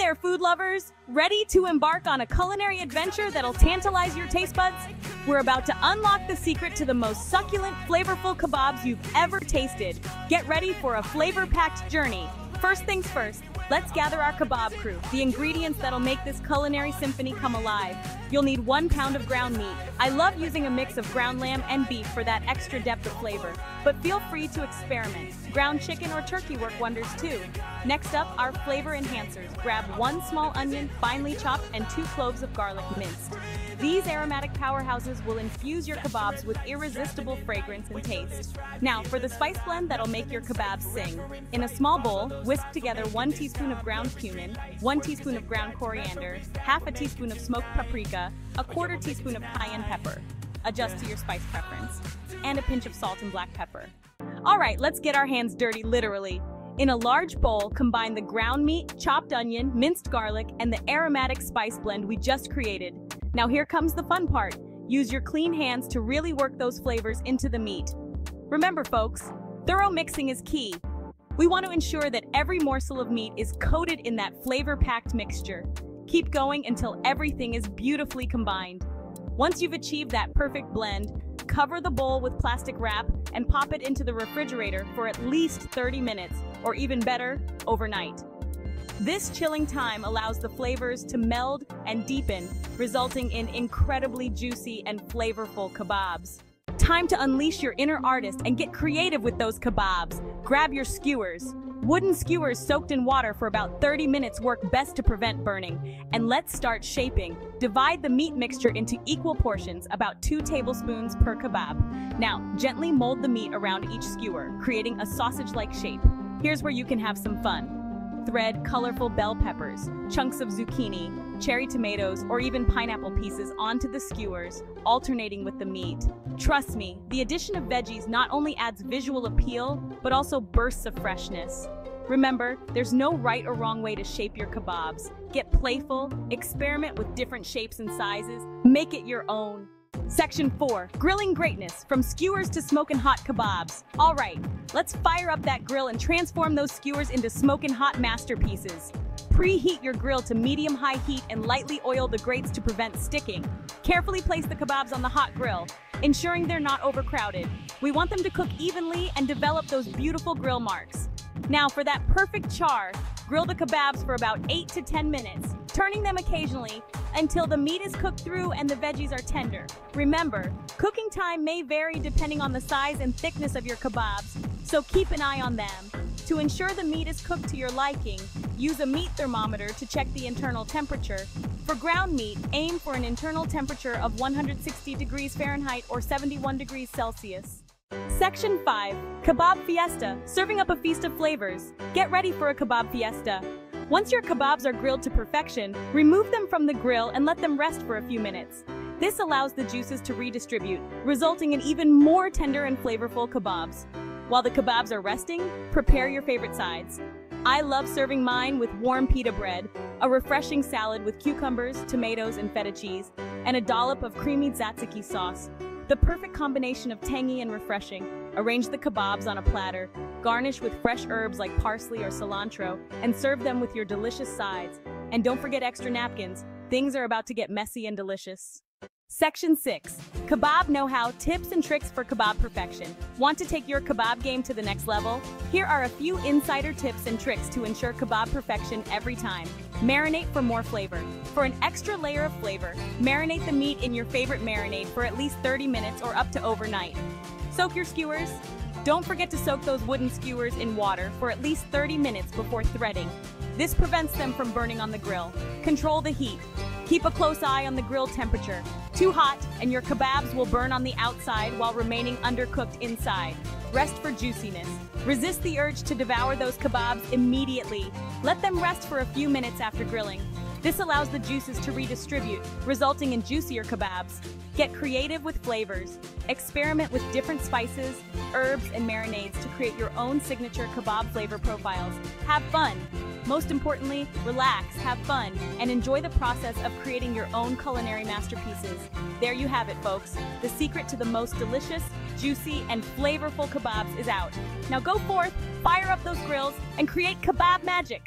there, food lovers! Ready to embark on a culinary adventure that'll tantalize your taste buds? We're about to unlock the secret to the most succulent, flavorful kebabs you've ever tasted. Get ready for a flavor-packed journey. First things first, let's gather our kebab crew, the ingredients that'll make this culinary symphony come alive. You'll need 1 pound of ground meat. I love using a mix of ground lamb and beef for that extra depth of flavor, but feel free to experiment. Ground chicken or turkey work wonders too. Next up, our flavor enhancers. Grab 1 small onion, finely chopped, and 2 cloves of garlic minced. These aromatic powerhouses will infuse your kebabs with irresistible fragrance and taste. Now, for the spice blend that'll make your kebabs sing. In a small bowl, whisk together 1 teaspoon of ground cumin, 1 teaspoon of ground coriander, ½ teaspoon of smoked paprika, ¼ teaspoon of cayenne pepper, adjust to your spice preference, and a pinch of salt and black pepper. All right, let's get our hands dirty, literally. In a large bowl, combine the ground meat, chopped onion, minced garlic, and the aromatic spice blend we just created. Now here comes the fun part. Use your clean hands to really work those flavors into the meat. Remember folks, thorough mixing is key. We want to ensure that every morsel of meat is coated in that flavor-packed mixture. Keep going until everything is beautifully combined. Once you've achieved that perfect blend, cover the bowl with plastic wrap and pop it into the refrigerator for at least 30 minutes, or even better, overnight. This chilling time allows the flavors to meld and deepen, resulting in incredibly juicy and flavorful kebabs. Time to unleash your inner artist and get creative with those kebabs. Grab your skewers. Wooden skewers soaked in water for about 30 minutes work best to prevent burning. And let's start shaping. Divide the meat mixture into equal portions, about 2 tablespoons per kebab. Now, gently mold the meat around each skewer, creating a sausage-like shape. Here's where you can have some fun. Thread colorful bell peppers, chunks of zucchini, cherry tomatoes, or even pineapple pieces onto the skewers, alternating with the meat. Trust me, the addition of veggies not only adds visual appeal, but also bursts of freshness. Remember, there's no right or wrong way to shape your kebabs. Get playful, experiment with different shapes and sizes, make it your own. Section 4, grilling greatness, from skewers to smoking hot kebabs. All right, let's fire up that grill and transform those skewers into smoking hot masterpieces. Preheat your grill to medium-high heat and lightly oil the grates to prevent sticking. Carefully place the kebabs on the hot grill, ensuring they're not overcrowded. We want them to cook evenly and develop those beautiful grill marks. Now for that perfect char, grill the kebabs for about 8 to 10 minutes, turning them occasionally until the meat is cooked through and the veggies are tender. Remember, cooking time may vary depending on the size and thickness of your kebabs, so keep an eye on them. To ensure the meat is cooked to your liking, use a meat thermometer to check the internal temperature. For ground meat, aim for an internal temperature of 160 degrees Fahrenheit or 71 degrees Celsius. Section 5, Kebab Fiesta, serving up a feast of flavors. Get ready for a kebab fiesta. Once your kebabs are grilled to perfection, remove them from the grill and let them rest for a few minutes. This allows the juices to redistribute, resulting in even more tender and flavorful kebabs. While the kebabs are resting, prepare your favorite sides. I love serving mine with warm pita bread, a refreshing salad with cucumbers, tomatoes, and feta cheese, and a dollop of creamy tzatziki sauce. The perfect combination of tangy and refreshing. Arrange the kebabs on a platter, garnish with fresh herbs like parsley or cilantro, and serve them with your delicious sides. And don't forget extra napkins. Things are about to get messy and delicious. Section 6, Kebab Know-How, Tips and Tricks for Kebab Perfection. Want to take your kebab game to the next level? Here are a few insider tips and tricks to ensure kebab perfection every time. Marinate for more flavor. For an extra layer of flavor, marinate the meat in your favorite marinade for at least 30 minutes or up to overnight. Soak your skewers. Don't forget to soak those wooden skewers in water for at least 30 minutes before threading. This prevents them from burning on the grill. Control the heat. Keep a close eye on the grill temperature. Too hot, and your kebabs will burn on the outside while remaining undercooked inside. Rest for juiciness. Resist the urge to devour those kebabs immediately. Let them rest for a few minutes after grilling. This allows the juices to redistribute, resulting in juicier kebabs. Get creative with flavors. Experiment with different spices, herbs, and marinades to create your own signature kebab flavor profiles. Have fun. Most importantly, relax, have fun, and enjoy the process of creating your own culinary masterpieces. There you have it, folks. The secret to the most delicious, juicy, and flavorful kebabs is out. Now go forth, fire up those grills, and create kebab magic.